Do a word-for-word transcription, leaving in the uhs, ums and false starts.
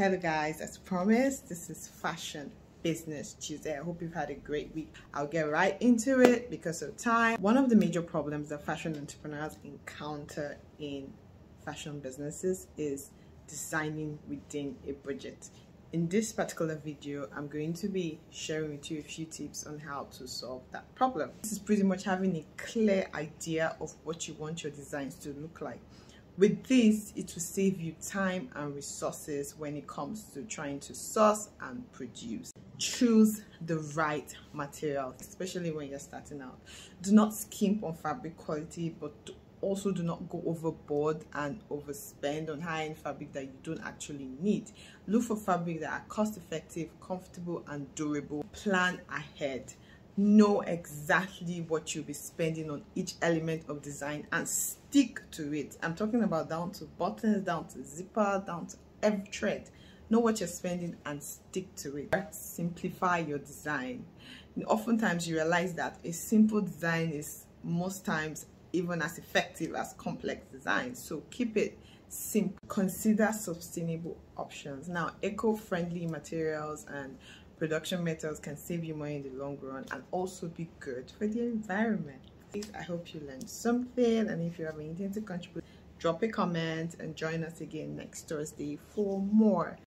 Hello guys, as promised, this is Fashion Business Tuesday. I hope you've had a great week. I'll get right into it because of time. One of the major problems that fashion entrepreneurs encounter in fashion businesses is designing within a budget. In this particular video, I'm going to be sharing with you a few tips on how to solve that problem. This is pretty much having a clear idea of what you want your designs to look like. With this, it will save you time and resources when it comes to trying to source and produce. Choose the right material, especially when you're starting out. Do not skimp on fabric quality, but also do not go overboard and overspend on high-end fabric that you don't actually need. Look for fabric that are cost-effective, comfortable, and durable. Plan ahead. Know exactly what you'll be spending on each element of design and stick to it. I'm talking about down to buttons, down to zipper, down to every thread. Know what you're spending and stick to it. Simplify your design. And oftentimes you realize that a simple design is most times even as effective as complex designs. So keep it simple. Consider sustainable options. Now, eco-friendly materials and production methods can save you money in the long run and also be good for the environment. I hope you learned something, and if you have anything to contribute, drop a comment and join us again next Thursday for more.